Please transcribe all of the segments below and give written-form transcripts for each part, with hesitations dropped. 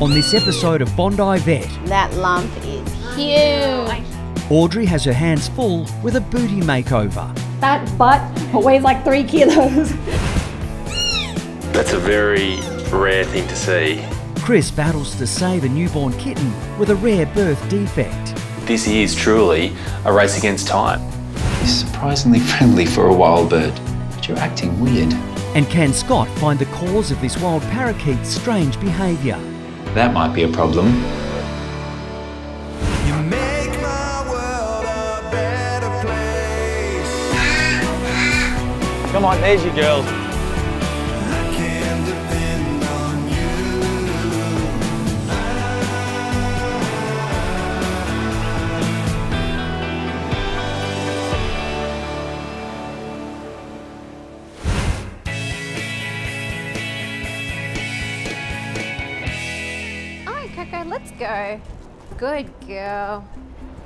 on this episode of Bondi Vet. That lump is huge. Audrey has her hands full with a booty makeover. That butt weighs like 3 kilos. That's a very rare thing to see. Chris battles to save a newborn kitten with a rare birth defect. This is truly a race against time. You're surprisingly friendly for a wild bird, but you're acting weird. And can Scott find the cause of this wild parakeet's strange behaviour? That might be a problem. You make my world a better place. Come on, there's your girls. Go. Good girl.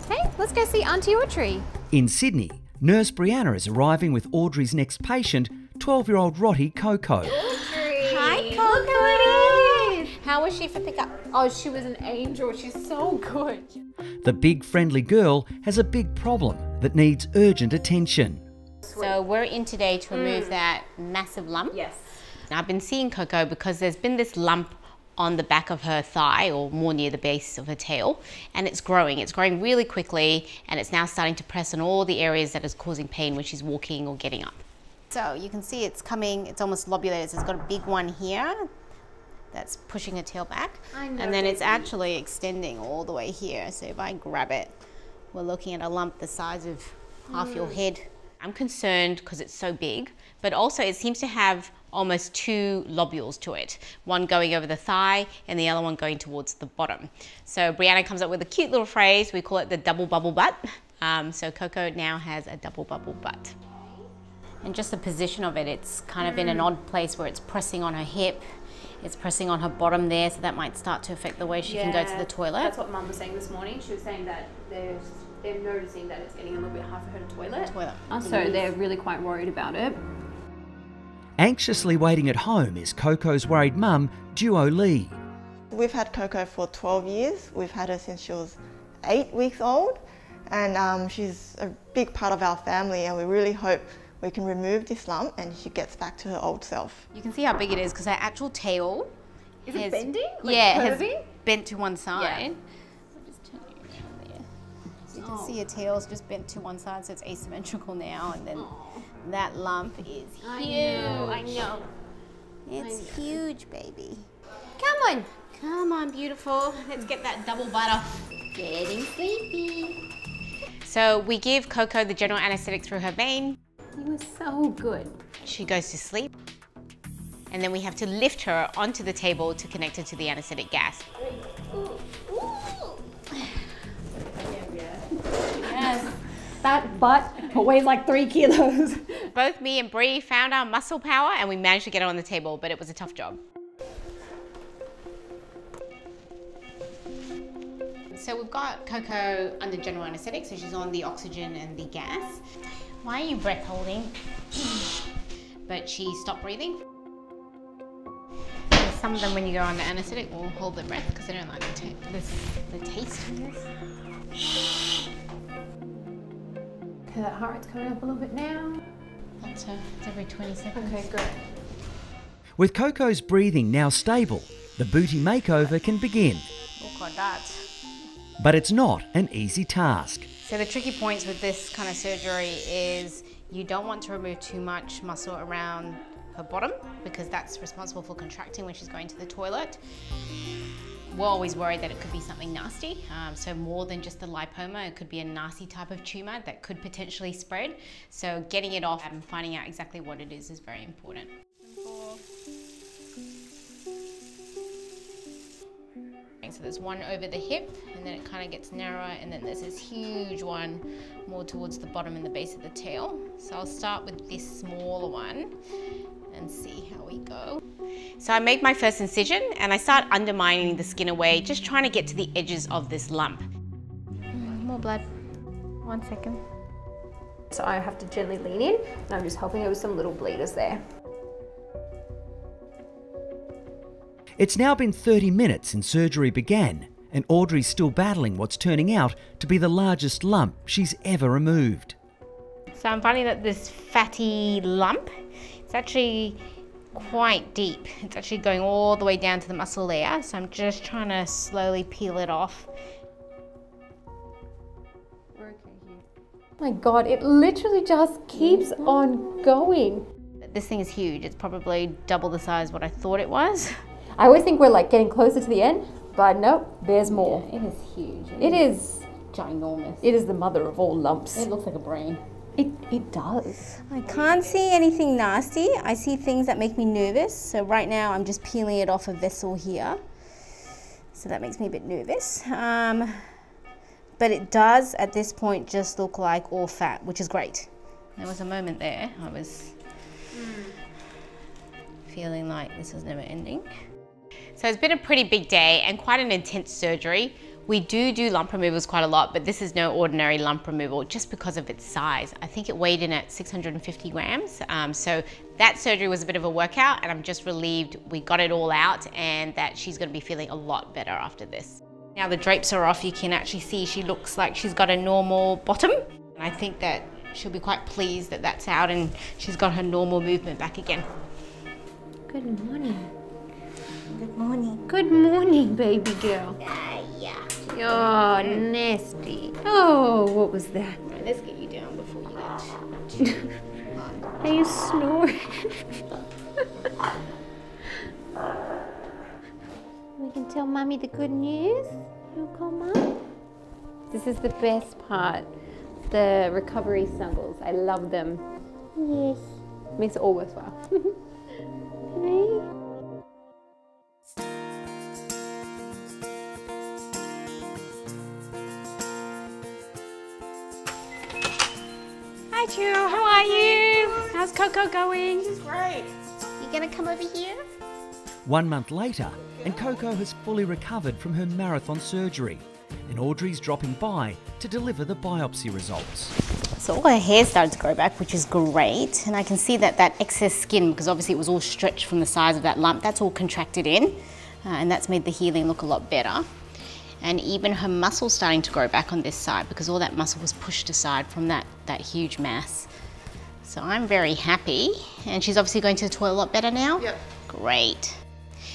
Hey, let's go see Auntie Audrey. In Sydney, Nurse Brianna is arriving with Audrey's next patient, 12-year-old Rottie Coco. Audrey! Hi, Coco! How was she for pickup? Oh, she was an angel. She's so good. The big friendly girl has a big problem that needs urgent attention. So we're in today to remove that massive lump. Yes. Now, I've been seeing Coco because there's been this lump on the back of her thigh, or more near the base of her tail, and it's growing really quickly, and it's now starting to press on all the areas that is causing pain when she's walking or getting up. So you can see it's coming, it's almost lobulated. It's got a big one here that's pushing her tail back, and then it's actually extending all the way here. So if I grab it, we're looking at a lump the size of half your head. I'm concerned because it's so big, but also it seems to have almost 2 lobules to it, one going over the thigh and the other one going towards the bottom. So Brianna comes up with a cute little phrase, we call it the double bubble butt. So Coco now has a double bubble butt. And just the position of it, it's kind of in an odd place where it's pressing on her hip, it's pressing on her bottom there, so that might start to affect the way she can go to the toilet. That's what Mum was saying this morning. She was saying that they're noticing that it's getting a little bit hard for her to toilet. So they're really quite worried about it. Anxiously waiting at home is Coco's worried mum, Duo Lee. We've had Coco for 12 years. We've had her since she was 8 weeks old, and she's a big part of our family, and we really hope we can remove this lump and she gets back to her old self. You can see how big it is because her actual tail is bending? Like has bent to one side. Yeah. You can see her tail's just bent to one side, so it's asymmetrical now, and then that lump is huge. I know. It's huge, baby. Come on, beautiful. Let's get that double butt off. Getting sleepy. So we give Coco the general anesthetic through her vein. It was so good. She goes to sleep, and then we have to lift her onto the table to connect her to the anesthetic gas. That butt weighs like 3 kilos. Both me and Bree found our muscle power and we managed to get her on the table, but it was a tough job. So we've got Coco under general anesthetic, so she's on the oxygen and the gas. Why are you breath holding? But she stopped breathing. And some of them, when you go on the anesthetic, will hold their breath because they don't like the taste of this. Okay, that heart rate's coming up a little bit now. That's it's every 20 seconds. Okay, great. With Coco's breathing now stable, the booty makeover can begin. Oh God, that. But it's not an easy task. So the tricky points with this kind of surgery is you don't want to remove too much muscle around her bottom because that's responsible for contracting when she's going to the toilet. We're always worried that it could be something nasty, so more than just the lipoma, it could be a nasty type of tumour that could potentially spread. So getting it off and finding out exactly what it is very important. So there's one over the hip, and then it kind of gets narrower, and then there's this huge one more towards the bottom and the base of the tail. So I'll start with this smaller one and see how we go. So I make my first incision and I start undermining the skin away, just trying to get to the edges of this lump. More blood. 1 second. So I have to gently lean in and I'm just helping her with some little bleeders there. It's now been 30 minutes since surgery began, and Audrey's still battling what's turning out to be the largest lump she's ever removed. So I'm finding that this fatty lump, it's actually quite deep. It's actually going all the way down to the muscle layer. So I'm just trying to slowly peel it off. We're okay here. Oh my God, it literally just keeps on going. This thing is huge. It's probably double the size what I thought it was. I always think we're like getting closer to the end, but nope, there's more. Yeah, it is huge. It is ginormous. It is the mother of all lumps. It looks like a brain. It does. I can't see anything nasty. I see things that make me nervous. So right now I'm just peeling it off a vessel here. So that makes me a bit nervous. But it does at this point just look like all fat, which is great. There was a moment there I was feeling like this is never ending. So it's been a pretty big day and quite an intense surgery. We do lump removals quite a lot, but this is no ordinary lump removal just because of its size. I think it weighed in at 650 grams. So that surgery was a bit of a workout, and I'm just relieved we got it all out and that she's gonna be feeling a lot better after this. Now the drapes are off, you can actually see she looks like she's got a normal bottom. And I think that she'll be quite pleased that that's out and she's got her normal movement back again. Good morning. Good morning. Good morning, baby girl. Yeah. Oh, nasty. Oh, what was that? Right, let's get you down before you get... Are you snoring? We can tell Mummy the good news. You'll come up. This is the best part. The recovery snuggles. I love them. Yes. Makes it all worthwhile. Right? Hi, Chu. How are you? How's Coco going? She's great. You gonna come over here? 1 month later, and Coco has fully recovered from her marathon surgery, and Audrey's dropping by to deliver the biopsy results. So all her hair started to grow back, which is great, and I can see that that excess skin, because obviously it was all stretched from the size of that lump, that's all contracted in, and that's made the healing look a lot better. And even her muscle's starting to grow back on this side because all that muscle was pushed aside from that huge mass. So I'm very happy. And she's obviously going to the toilet a lot better now? Yep. Great.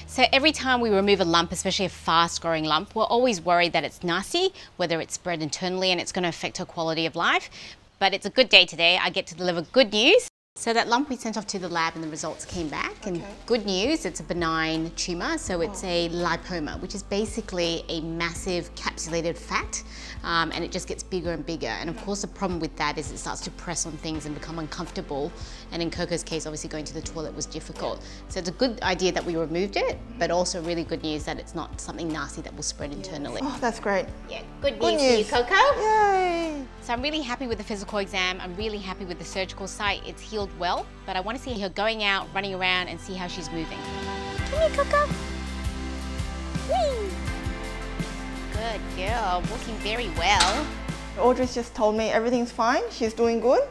So every time we remove a lump, especially a fast-growing lump, we're always worried that it's nasty, whether it's spread internally and it's going to affect her quality of life. But it's a good day today. I get to deliver good news. So that lump we sent off to the lab and the results came back, and good news, it's a benign tumour, so it's a lipoma, which is basically a massive capsulated fat, and it just gets bigger and bigger. And of course the problem with that is it starts to press on things and become uncomfortable, and in Coco's case obviously going to the toilet was difficult. So it's a good idea that we removed it, but also really good news that it's not something nasty that will spread internally. Oh, that's great. Yeah, good news for you, Coco. Yay! So I'm really happy with the physical exam, I'm really happy with the surgical site, it's healed well, but I want to see her going out, running around, and see how she's moving. Come here, Coco. Whee! Good girl, walking very well. Audrey's just told me everything's fine, she's doing good.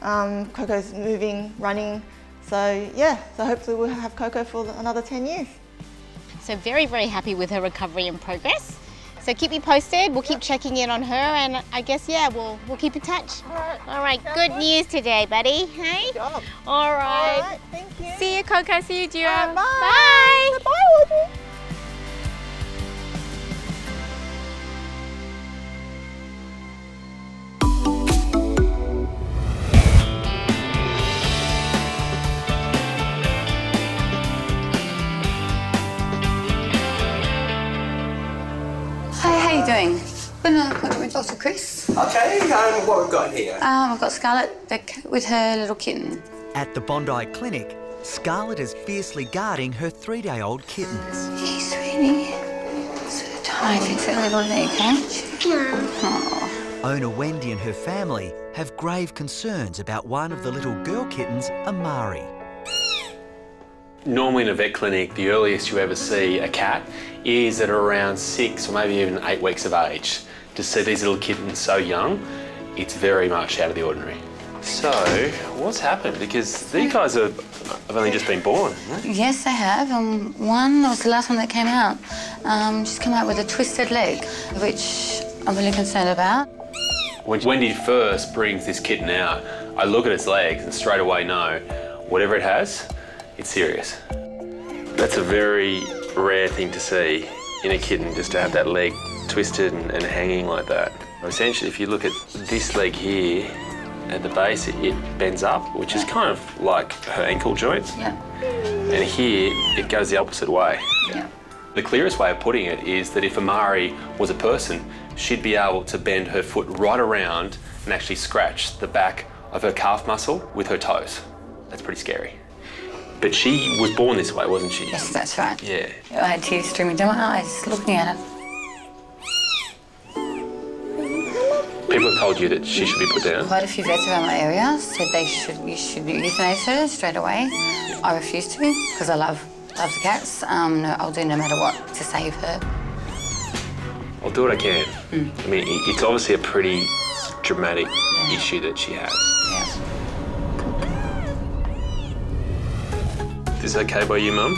Coco's moving, running, so yeah, so hopefully we'll have Coco for another 10 years. So very, very happy with her recovery and progress. So keep me posted, we'll keep checking in on her, and I guess, yeah, we'll keep in touch. All right, good news today, buddy, hey? Good job. All right, thank you. See you, Coco, see you, Duo. Right, bye. Bye. Bye, Audrey. Doing? Been an appointment with Dr. Chris. Okay, what we've got here? I've got Scarlett back with her little kitten. At the Bondi Clinic, Scarlett is fiercely guarding her 3-day-old kittens. Hey, sweetie. So tired. Fix that little leg, huh? Owner Wendy and her family have grave concerns about one of the little girl kittens, Amari. Normally in a vet clinic, the earliest you ever see a cat is at around 6 or maybe even 8 weeks of age. To see these little kittens so young, it's very much out of the ordinary. So, what's happened? Because these guys have only just been born, haven't they? Yes, they have. One was the last one that came out. She's come out with a twisted leg, which I'm really concerned about. When Wendy first brings this kitten out, I look at its legs and straight away know whatever it has, it's serious. That's a very rare thing to see in a kitten, just to have that leg twisted and hanging like that. Essentially, if you look at this leg here, at the base, it bends up, which is kind of like her ankle joint. Yeah. And here, it goes the opposite way. Yeah. The clearest way of putting it is that if Amari was a person, she'd be able to bend her foot right around and actually scratch the back of her calf muscle with her toes. That's pretty scary. But she was born this way, wasn't she? Yes, that's right. Yeah. I had tears streaming down my eyes looking at her. People have told you that she should be put down? Quite a few vets around my area said you should euthanize her straight away. I refuse to, because I love the cats. I'll do no matter what to save her. I'll do what I can. I mean, it's obviously a pretty dramatic issue that she has. Yeah. Is this okay by you, Mum?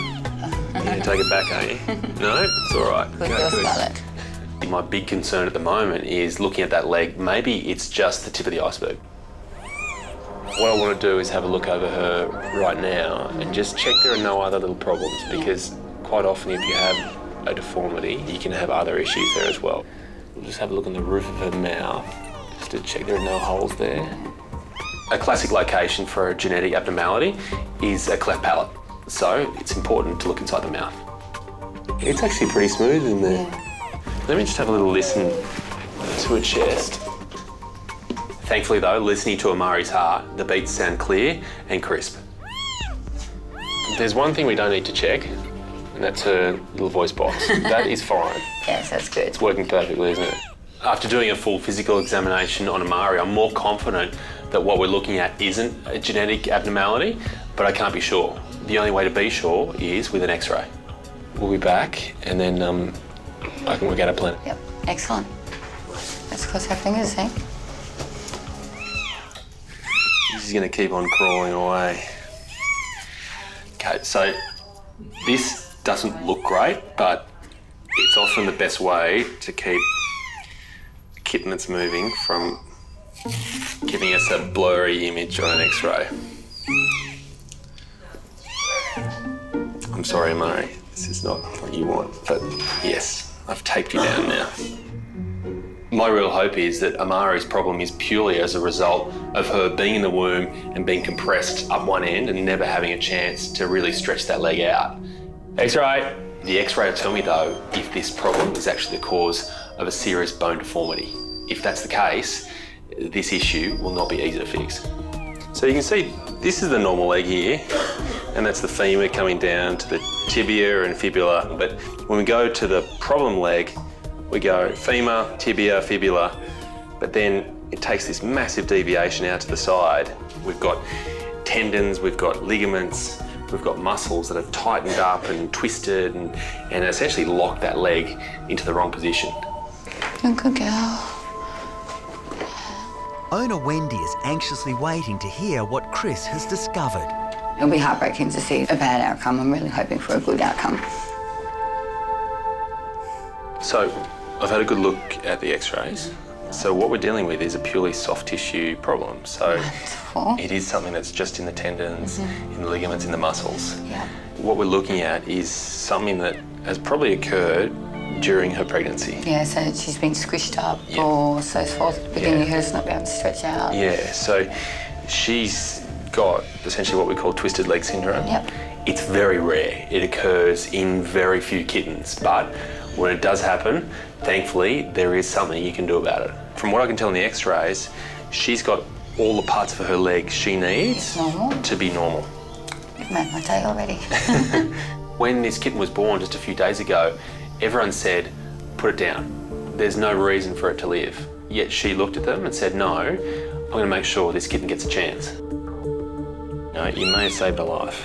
You're going to take it back, aren't you? No? It's all right. Good girl, Scarlett. My big concern at the moment is looking at that leg. Maybe it's just the tip of the iceberg. What I want to do is have a look over her right now and just check there are no other little problems, because quite often if you have a deformity, you can have other issues there as well. We'll just have a look on the roof of her mouth just to check there are no holes there. A classic location for a genetic abnormality is a cleft palate, so it's important to look inside the mouth. It's actually pretty smooth in there. Yeah. Let me just have a little listen to her chest. Thankfully though, listening to Amari's heart, the beats sound clear and crisp. There's one thing we don't need to check, and that's her little voice box. That is fine. Yes, that's good. It's working perfectly, isn't it? After doing a full physical examination on Amari, I'm more confident that what we're looking at isn't a genetic abnormality, but I can't be sure. The only way to be sure is with an x-ray. We'll be back, and then I can work out a plan. Yep, excellent. That's what's happening, is it? She's going to keep on crawling away. Okay, so this doesn't look great, but it's often the best way to keep a kitten that's moving from giving us a blurry image on an x-ray. I'm sorry, Amari. This is not what you want, but yes. I've taped you down now. My real hope is that Amari's problem is purely as a result of her being in the womb and being compressed up one end and never having a chance to really stretch that leg out. X-ray. The x-ray will tell me though if this problem is actually the cause of a serious bone deformity. If that's the case, this issue will not be easy to fix. So you can see this is the normal leg here, and that's the femur coming down to the tibia and fibula. But when we go to the problem leg, we go femur, tibia, fibula, but then it takes this massive deviation out to the side. We've got tendons, we've got ligaments, we've got muscles that have tightened up and twisted and essentially locked that leg into the wrong position. Good girl. Owner Wendy is anxiously waiting to hear what Chris has discovered. It'll be heartbreaking to see a bad outcome. I'm really hoping for a good outcome. So, I've had a good look at the x-rays. So what we're dealing with is a purely soft tissue problem. So it is something that's just in the tendons, in the ligaments, in the muscles. Yeah. What we're looking at is something that has probably occurred during her pregnancy. Yeah, so she's been squished up or so forth, but then you heard it's not be able to stretch out. Yeah, so she's got essentially what we call twisted leg syndrome. Yep. It's very rare. It occurs in very few kittens, but when it does happen, thankfully, there is something you can do about it. From what I can tell in the x-rays, she's got all the parts of her leg she needs to be normal. You've made my day already. When this kitten was born just a few days ago, everyone said, put it down. There's no reason for it to live. Yet she looked at them and said, no, I'm going to make sure this kitten gets a chance. No, you may have saved her life.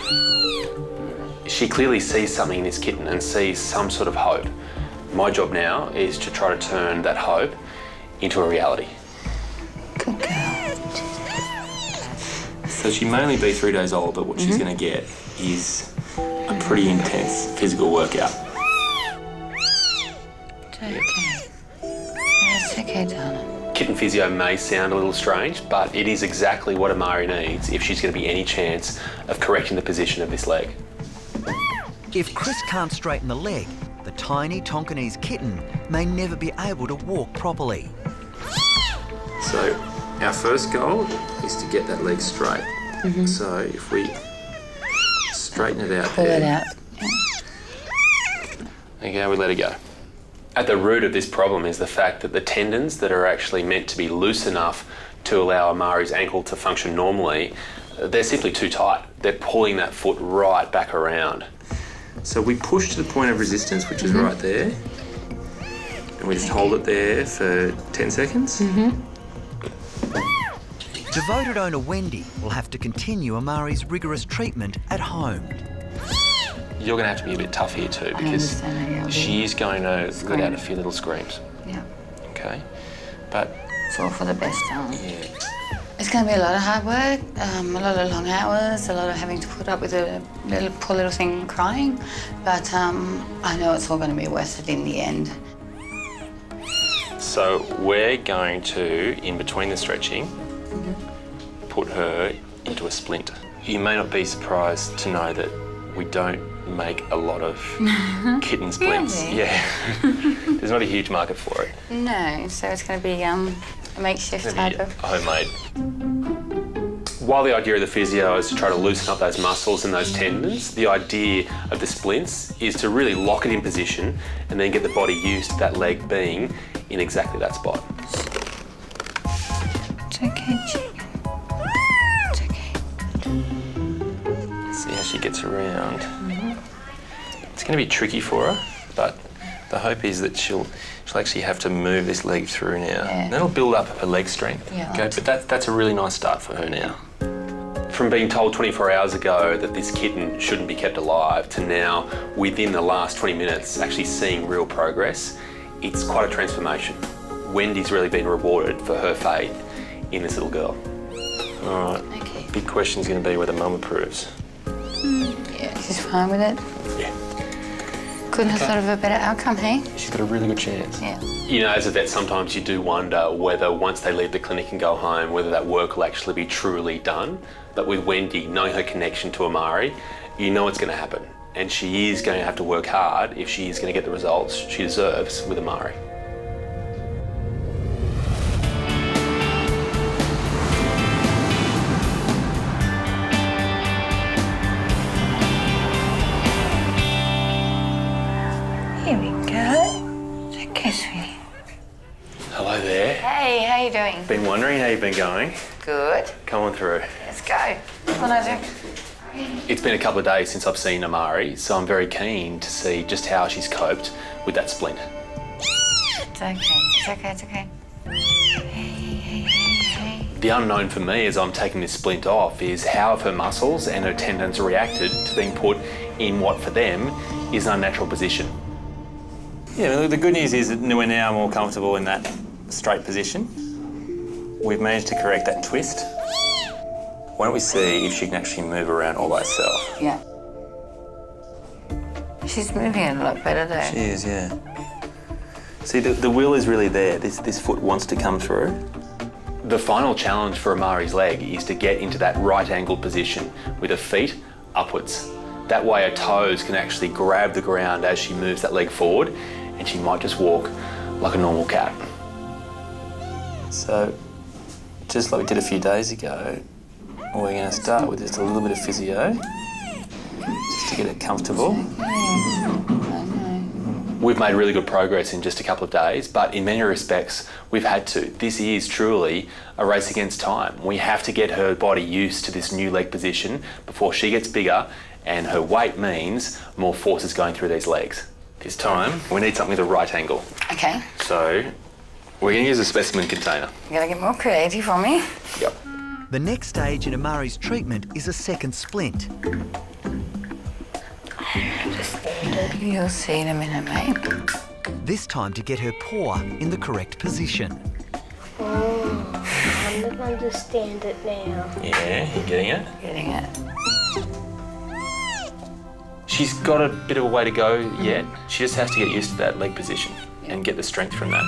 She clearly sees something in this kitten and sees some sort of hope. My job now is to try to turn that hope into a reality. Good girl. So she may only be 3 days old, but what she's going to get is a pretty intense physical workout. It's okay. It's okay, darling. Kitten physio may sound a little strange, but it is exactly what Amari needs if she's going to be any chance of correcting the position of this leg. If Chris can't straighten the leg, the tiny Tonkinese kitten may never be able to walk properly. So our first goal is to get that leg straight. So if we straighten it out, okay, we let it go. At the root of this problem is the fact that the tendons that are actually meant to be loose enough to allow Amari's ankle to function normally, they're simply too tight. They're pulling that foot right back around. So we push to the point of resistance, which is right there, and we just hold it there for 10 seconds. Devoted owner Wendy will have to continue Amari's rigorous treatment at home. You're going to have to be a bit tough here too, because she's going to let out a few little screams. Yeah. Okay. But it's all for the best, darling. Yeah. It's going to be a lot of hard work, a lot of long hours, a lot of having to put up with a little, poor little thing crying, but I know it's all going to be worth it in the end. So we're going to, in between the stretching, put her into a splint. You may not be surprised to know that we don't make a lot of kitten splints. Really? Yeah. There's not a huge market for it. No, so it's going to be a makeshift type of... homemade. While the idea of the physio is to try to loosen up those muscles and those tendons, the idea of the splints is to really lock it in position and then get the body used to that leg being in exactly that spot. It's okay, chicken. It's okay. Let's see how she gets around. It's going to be tricky for her, but the hope is that she'll actually have to move this leg through now. Yeah. That'll build up her leg strength. Yeah, okay, but that's a really nice start for her now. From being told 24 hours ago that this kitten shouldn't be kept alive to now, within the last 20 minutes, actually seeing real progress, it's quite a transformation. Wendy's really been rewarded for her faith in this little girl. All right, okay. Big question's going to be whether Mum approves. Yeah, she's fine with it. Yeah. Couldn't have thought of a better outcome, hey? She's got a really good chance. Yeah. You know, as a vet, sometimes you do wonder whether once they leave the clinic and go home, whether that work will actually be truly done. But with Wendy, knowing her connection to Amari, you know it's going to happen. And she is going to have to work hard if she is going to get the results she deserves with Amari. Been wondering how you've been going. Good. Come on through. Let's go. Come on, Isaac. It's been a couple of days since I've seen Amari, so I'm very keen to see just how she's coped with that splint. It's okay. It's okay. It's okay. Hey. The unknown for me as I'm taking this splint off is how have her muscles and her tendons reacted to being put in what for them is an unnatural position. Yeah, the good news is that we're now more comfortable in that straight position. We've managed to correct that twist. Why don't we see if she can actually move around all by herself? Yeah. She's moving a lot better though. She is, yeah. See, the will is really there. This foot wants to come through. The final challenge for Amari's leg is to get into that right-angled position with her feet upwards. That way her toes can actually grab the ground as she moves that leg forward, and she might just walk like a normal cat. So, just like we did a few days ago, we're going to start with just a little bit of physio, just to get it comfortable. We've made really good progress in just a couple of days, but in many respects, we've had to. This is truly a race against time. We have to get her body used to this new leg position before she gets bigger, and her weight means more force is going through these legs. This time, we need something with a right angle. Okay. So, we're going to use a specimen container. You're going to get more creative on me. Yep. The next stage in Amari's treatment is a second splint. You'll see in a minute, mate. This time to get her paw in the correct position. I don't understand it now. Yeah, you getting it? Getting it. She's got a bit of a way to go yet. She just has to get used to that leg position and get the strength from that.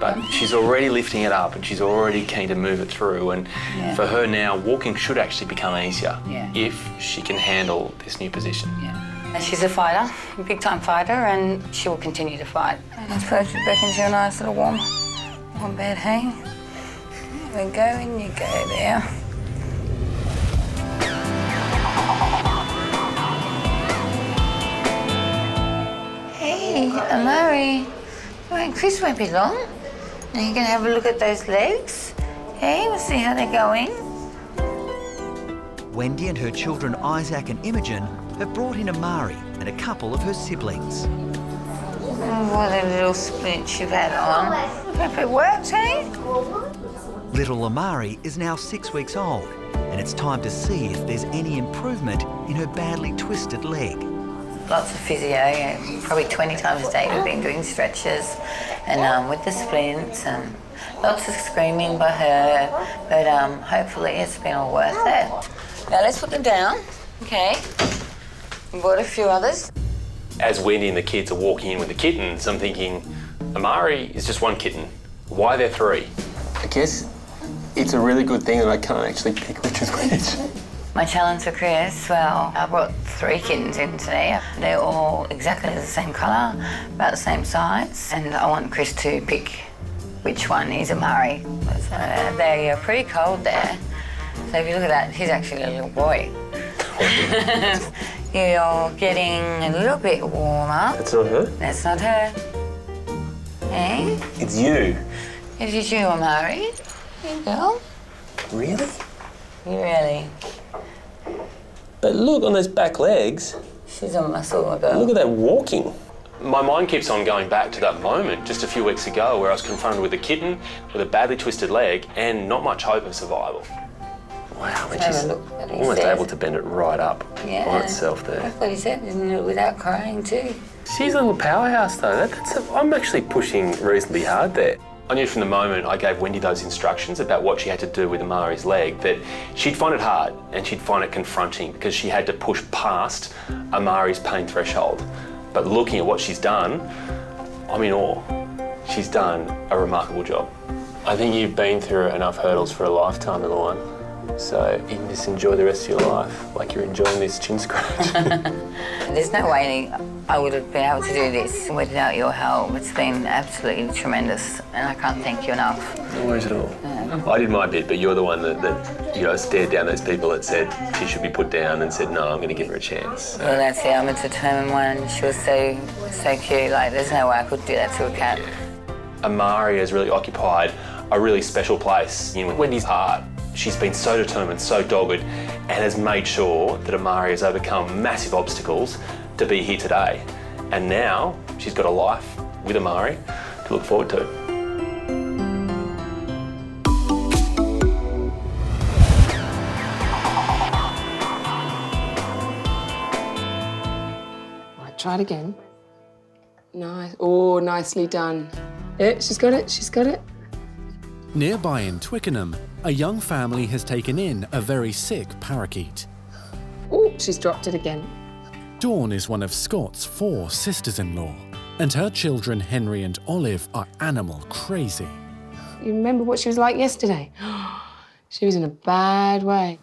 But she's already lifting it up and she's already keen to move it through. And for her now, walking should actually become easier if she can handle this new position. Yeah. She's a fighter, a big-time fighter, and she will continue to fight. I suppose she's back into a nice little warm bed, hey? There we go, in you go there. Hey, Amari. Well, Chris won't be long. Now you can have a look at those legs. Hey, we'll see how they're going. Wendy and her children Isaac and Imogen have brought in Amari and a couple of her siblings. Oh, what a little splint you've had on. Hope it works, hey? Little Amari is now 6 weeks old, and it's time to see if there's any improvement in her badly twisted leg. Lots of physio, probably 20 times a day we've been doing stretches and with the splints and lots of screaming by her, but hopefully it's been all worth it. Now let's put them down, okay? We bought a few others. As Wendy and the kids are walking in with the kittens, I'm thinking, Amari is just one kitten. Why are there three? I guess it's a really good thing that I can't actually pick which is which. My challenge for Chris, well, I brought three kittens in today. They're all exactly the same colour, about the same size, and I want Chris to pick which one is Amari. So they are pretty cold there. So if you look at that, he's actually a little boy. You're getting a little bit warmer. That's not her? That's not her. Hey? It's you. It is you, Amari. There you go. Really? Really? But look on those back legs. She's a muscle, my girl. Look at that walking. My mind keeps on going back to that moment just a few weeks ago where I was confronted with a kitten with a badly twisted leg and not much hope of survival. Wow, and she's almost able to bend it right up on itself there. That's what he said, isn't it, without crying too. She's a little powerhouse though. I'm actually pushing reasonably hard there. I knew from the moment I gave Wendy those instructions about what she had to do with Amari's leg that she'd find it hard and she'd find it confronting because she had to push past Amari's pain threshold. But looking at what she's done, I'm in awe. She's done a remarkable job. I think you've been through enough hurdles for a lifetime, little one. So you can just enjoy the rest of your life like you're enjoying this chin scratch. There's no way I would have been able to do this without your help. It's been absolutely tremendous, and I can't thank you enough. No worries at all. I did my bit, but you're the one that stared down those people that said she should be put down and said, no, I'm going to give her a chance. So. Well, that's it. I'm a determined one. She was so cute. Like, there's no way I could do that to a cat. Yeah. Amari has really occupied a really special place in Wendy's heart. She's been so determined, so dogged, and has made sure that Amari has overcome massive obstacles to be here today. And now she's got a life with Amari to look forward to. Right, try it again. Nice. Oh, nicely done. Yeah, she's got it, she's got it. Nearby in Twickenham, a young family has taken in a very sick parakeet. Oh, she's dropped it again. Dawn is one of Scott's 4 sisters-in-law, and her children Henry and Olive are animal crazy. You remember what she was like yesterday? She was in a bad way.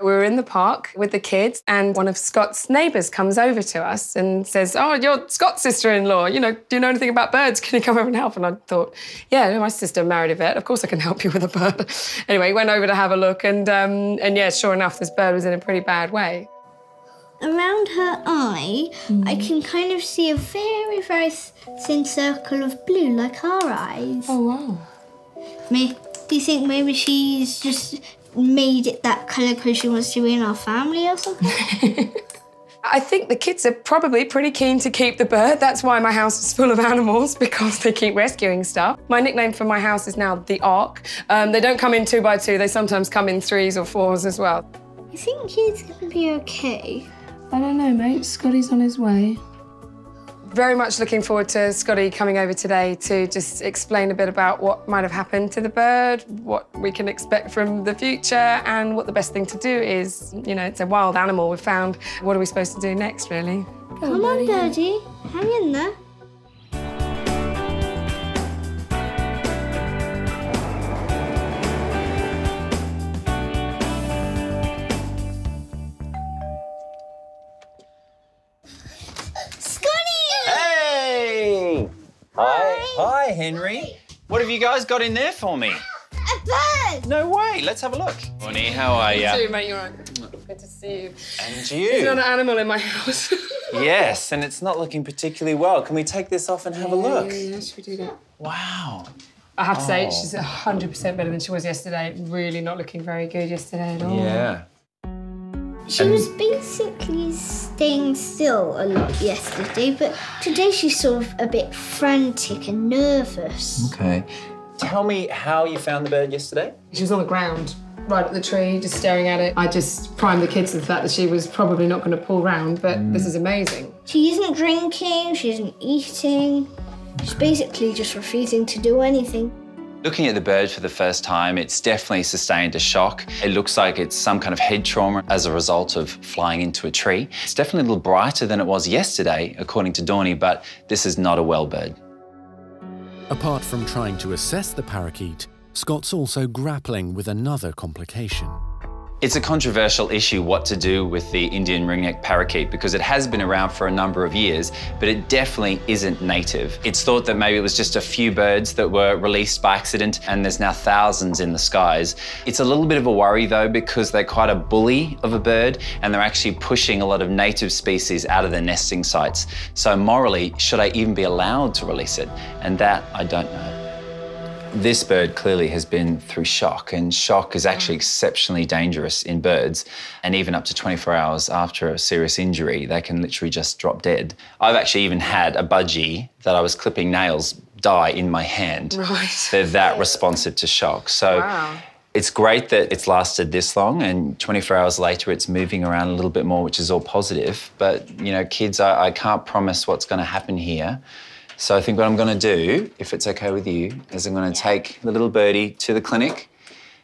We were in the park with the kids, and one of Scott's neighbours comes over to us and says, oh, you're Scott's sister-in-law. You know, do you know anything about birds? Can you come over and help? And I thought, yeah, my sister married a vet. Of course I can help you with a bird. Anyway, went over to have a look, and yeah, sure enough, this bird was in a pretty bad way. Around her eye, I can kind of see a very, very thin circle of blue, like our eyes. Oh, wow. Do you think maybe she's just made it that colour because she wants to be in our family or something? I think the kids are probably pretty keen to keep the bird. That's why my house is full of animals, because they keep rescuing stuff. My nickname for my house is now the Ark. They don't come in 2 by 2. They sometimes come in 3s or 4s as well. I think he's going to be okay. I don't know, mate. Scotty's on his way. Very much looking forward to Scotty coming over today to just explain a bit about what might have happened to the bird, what we can expect from the future, and what the best thing to do is. You know, it's a wild animal we've found. What are we supposed to do next, really? Come on, Birdie. Hang in there. Hi, Henry. What have you guys got in there for me? A bird! No way, let's have a look. Bonnie, how are you? You too, mate, you're right. Good to see you. And you. There's not an animal in my house. Yes, and it's not looking particularly well. Can we take this off and have a look? Yeah, should we do that? Wow. I have to say, she's 100% better than she was yesterday. Really not looking very good yesterday at all. Yeah. She was basically staying still a lot yesterday, but today she's sort of a bit frantic and nervous. Okay. Tell me how you found the bird yesterday. She was on the ground, right at the tree, just staring at it. I just primed the kids to the fact that she was probably not going to pull round, but this is amazing. She isn't drinking, she isn't eating. She's basically just refusing to do anything. Looking at the bird for the first time, it's definitely sustained a shock. It looks like it's some kind of head trauma as a result of flying into a tree. It's definitely a little brighter than it was yesterday, according to Dawnie, but this is not a well bird. Apart from trying to assess the parakeet, Scott's also grappling with another complication. It's a controversial issue what to do with the Indian ringneck parakeet because it has been around for a number of years, but it definitely isn't native. It's thought that maybe it was just a few birds that were released by accident and there's now thousands in the skies. It's a little bit of a worry though because they're quite a bully of a bird and they're actually pushing a lot of native species out of their nesting sites. So morally, should I even be allowed to release it? And that I don't know. This bird clearly has been through shock, and shock is actually exceptionally dangerous in birds. And even up to 24 hours after a serious injury, they can literally just drop dead. I've actually even had a budgie that I was clipping nails die in my hand. Right. They're that responsive to shock. So it's great that it's lasted this long, and 24 hours later, it's moving around a little bit more, which is all positive. But, you know, kids, I can't promise what's going to happen here. So I think what I'm going to do, if it's okay with you, is I'm going to take the little birdie to the clinic.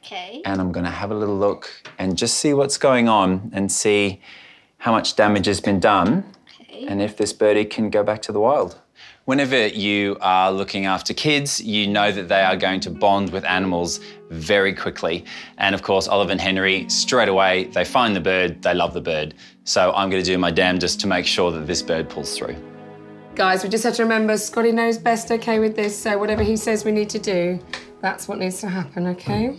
Okay. And I'm going to have a little look and just see what's going on and see how much damage has been done. Okay. And if this birdie can go back to the wild. Whenever you are looking after kids, you know that they are going to bond with animals very quickly. And of course, Olive and Henry, straight away, they find the bird, they love the bird. So I'm going to do my damnedest to make sure that this bird pulls through. Guys, we just have to remember Scotty knows best, okay, with this, so whatever he says we need to do, that's what needs to happen, okay?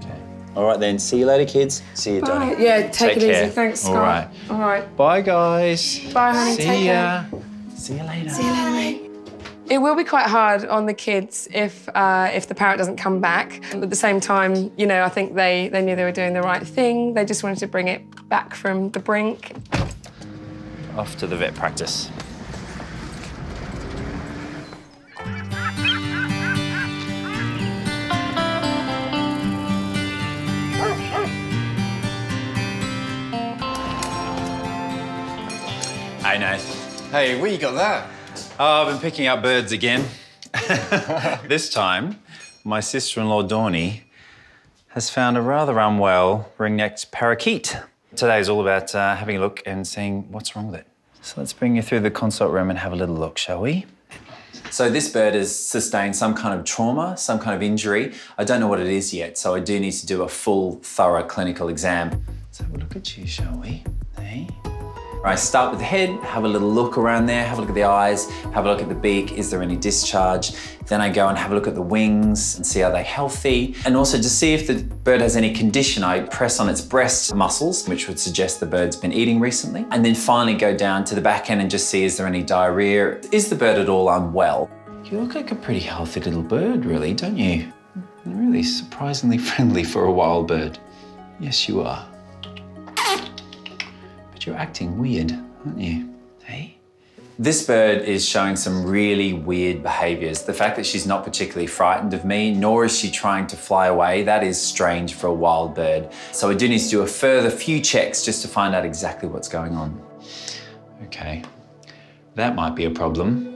Okay. All right then, see you later, kids. See you, Donnie. Yeah, take it easy. Thanks, Scott. All right. All right. Bye, guys. Bye, honey. Take care. See you later. See you later, mate. It will be quite hard on the kids if the parrot doesn't come back. But at the same time, you know, I think they knew they were doing the right thing. They just wanted to bring it back from the brink. Off to the vet practice. Hey, Nate. Hey, where you got that? Oh, I've been picking up birds again. This time, my sister-in-law, Dawnie, has found a rather unwell ring-necked parakeet. Today is all about having a look and seeing what's wrong with it. So let's bring you through the consult room and have a little look, shall we? So this bird has sustained some kind of trauma, some kind of injury. I don't know what it is yet, so I do need to do a full, thorough clinical exam. Let's have a look at you, shall we? Hey. Right, start with the head, have a little look around there, have a look at the eyes, have a look at the beak, is there any discharge? Then I go and have a look at the wings and see are they healthy. And also to see if the bird has any condition, I press on its breast muscles, which would suggest the bird's been eating recently. And then finally go down to the back end and just see is there any diarrhea? Is the bird at all unwell? You look like a pretty healthy little bird, really, don't you? You're really surprisingly friendly for a wild bird. Yes, you are. You're acting weird, aren't you? Hey? This bird is showing some really weird behaviours. The fact that she's not particularly frightened of me, nor is she trying to fly away, that is strange for a wild bird. So I do need to do a further few checks just to find out exactly what's going on. Okay. That might be a problem.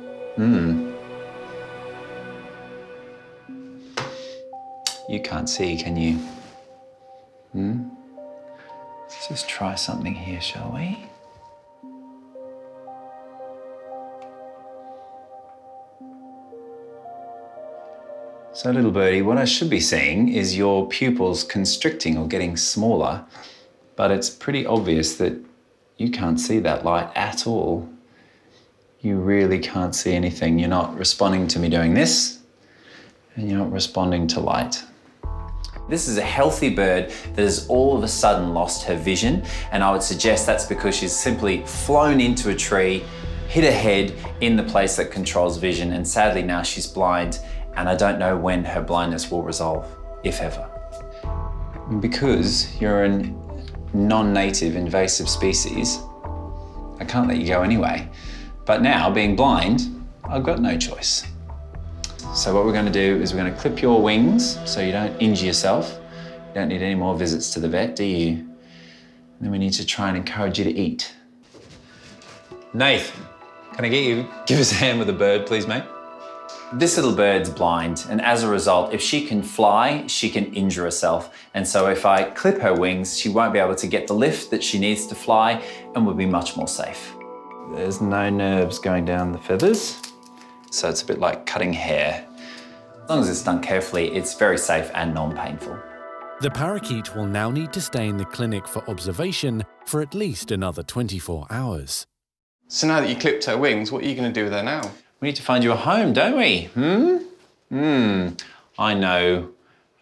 You can't see, can you? Let's just try something here, shall we? So, little birdie, what I should be seeing is your pupils constricting or getting smaller, but it's pretty obvious that you can't see that light at all. You really can't see anything. You're not responding to me doing this, and you're not responding to light. This is a healthy bird that has all of a sudden lost her vision, and I would suggest that's because she's simply flown into a tree, hit her head in the place that controls vision, and sadly now she's blind, and I don't know when her blindness will resolve, if ever. Because you're a non-native invasive species, I can't let you go anyway. But now, being blind, I've got no choice. So what we're going to do is we're going to clip your wings so you don't injure yourself. You don't need any more visits to the vet, do you? And then we need to try and encourage you to eat. Nate, can I get you, give us a hand with a bird, please, mate? This little bird's blind, and as a result, if she can fly, she can injure herself. And so if I clip her wings, she won't be able to get the lift that she needs to fly and will be much more safe. There's no nerves going down the feathers. So it's a bit like cutting hair. As long as it's done carefully, it's very safe and non-painful. The parakeet will now need to stay in the clinic for observation for at least another 24 hours. So now that you clipped her wings, what are you going to do with her now? We need to find you a home, don't we? I know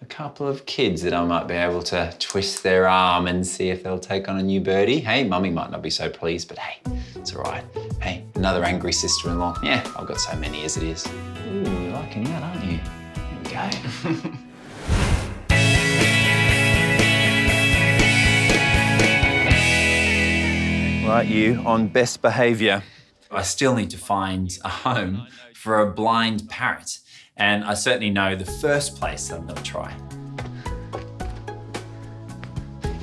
a couple of kids that I might be able to twist their arm and see if they'll take on a new birdie. Hey, mummy might not be so pleased, but hey, it's all right. Hey, another angry sister-in-law. Yeah, I've got so many as it is. Ooh, you're liking that, aren't you? Here we go. Right, you on best behaviour. I still need to find a home for a blind parrot. And I certainly know the first place that I'm going to try.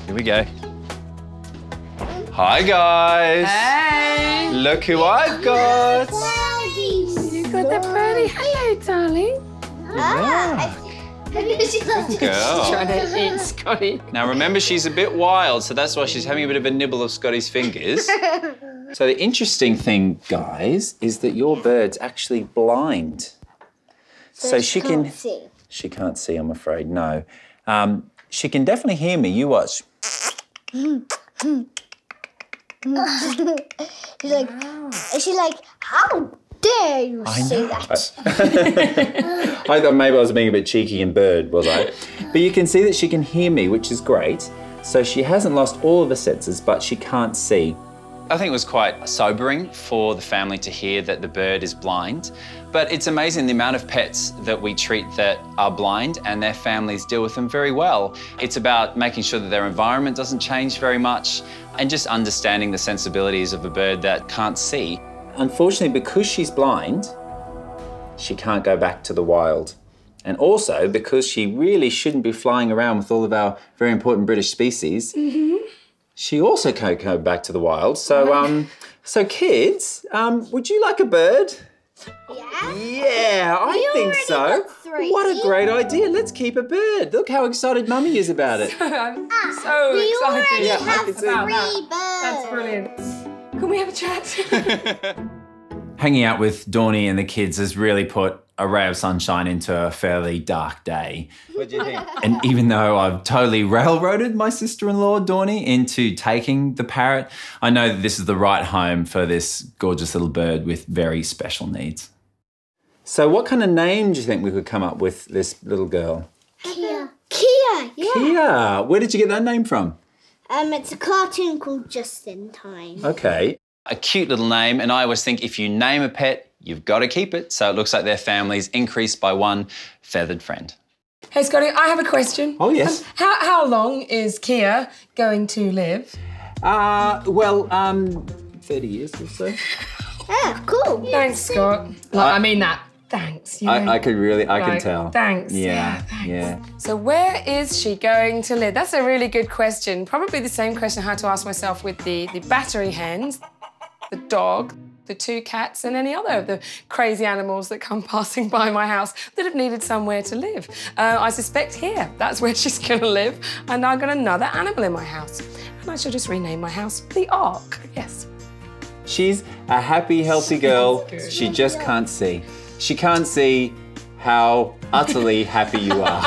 Here we go. Hi, guys. Hey. Look who I've got. You've got that birdie. Hello, darling. Ah. Good girl. She's trying to eat Scotty. Now, remember, she's a bit wild, so that's why she's having a bit of a nibble of Scotty's fingers. So the interesting thing, guys, is that your bird's actually blind. So she can... Can't see. She can't see, I'm afraid, no. She can definitely hear me, you watch. she's like, how dare you say that? I thought maybe I was being a bit cheeky in bird, was I? But you can see that she can hear me, which is great. So she hasn't lost all of her senses, but she can't see. I think it was quite sobering for the family to hear that the bird is blind, but it's amazing the amount of pets that we treat that are blind and their families deal with them very well. It's about making sure that their environment doesn't change very much and just understanding the sensibilities of a bird that can't see. Unfortunately, because she's blind, she can't go back to the wild. And also because she really shouldn't be flying around with all of our very important British species, she also can't go back to the wild. So, so kids, would you like a bird? Yeah. Yeah, I think so. What a great idea. Let's keep a bird. Look how excited Mummy is about it. I'm so excited. Yeah, I can see that. That's brilliant. Can we have a chat? Hanging out with Dawny and the kids has really put a ray of sunshine into a fairly dark day. What do you think? And even though I've totally railroaded my sister-in-law, Dawny, into taking the parrot, I know that this is the right home for this gorgeous little bird with very special needs. So what kind of name do you think we could come up with this little girl? Kia. Kia, yeah. Kia. Where did you get that name from? It's a cartoon called Just In Time. Okay. A cute little name, and I always think if you name a pet, you've got to keep it, so it looks like their family's increased by one feathered friend. Hey, Scotty, I have a question. Oh, yes. How long is Kia going to live? Well, 30 years or so. Oh, cool. Thanks, Scott. Like, I mean that. Thanks. You know, I can tell. Thanks. Yeah, thanks. So where is she going to live? That's a really good question. Probably the same question I had to ask myself with the battery hens, the dog, the two cats and any other of the crazy animals that come passing by my house that have needed somewhere to live. I suspect here, that's where she's going to live. And I've got another animal in my house. And I shall just rename my house The Ark, yes. She's a happy, healthy girl. She just can't see. She can't see how utterly happy you are.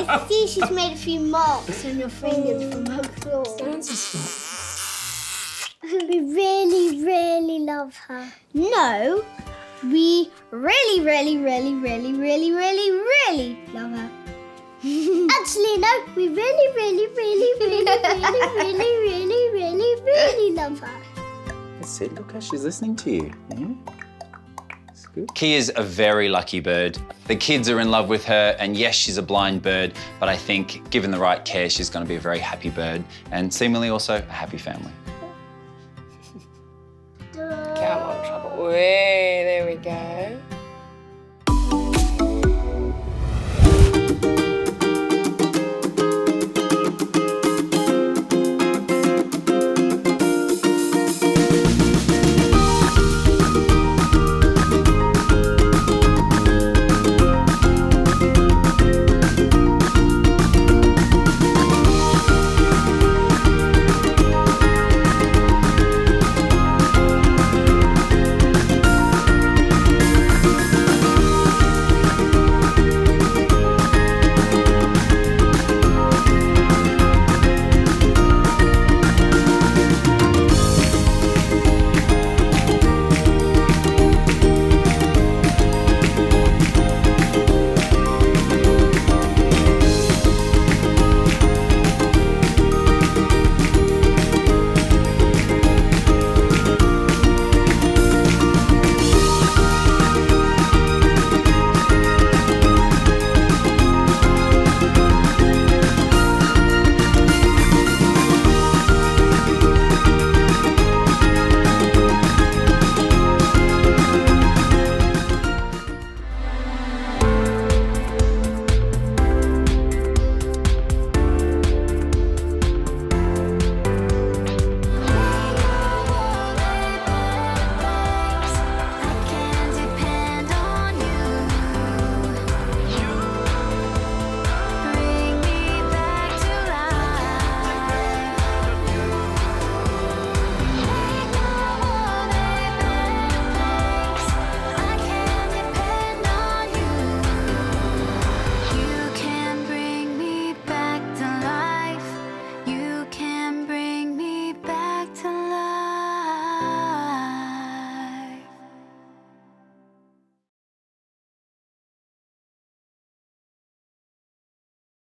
I see she's made a few marks on your fingers from her claws. We really, really love her. No, we really, really, really, really, really, really, really love her. Actually, no, we really, really, really, really, really, really, really, really, really love her. That's it, look how she's listening to you. Yeah? Good. Kia's a very lucky bird. The kids are in love with her, and yes, she's a blind bird, but I think given the right care, she's going to be a very happy bird, and seemingly also a happy family. Come on, trouble. Way, there we go.